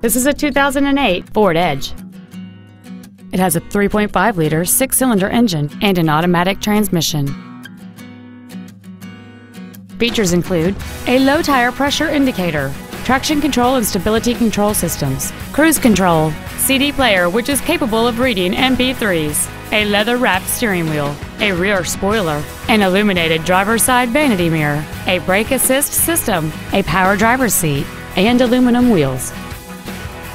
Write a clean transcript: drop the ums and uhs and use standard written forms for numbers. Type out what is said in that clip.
This is a 2008 Ford Edge. It has a 3.5-liter six-cylinder engine and an automatic transmission. Features include a low-tire pressure indicator, traction control and stability control systems, cruise control, CD player which is capable of reading MP3s, a leather-wrapped steering wheel, a rear spoiler, an illuminated driver's side vanity mirror, a brake assist system, a power driver's seat, and aluminum wheels.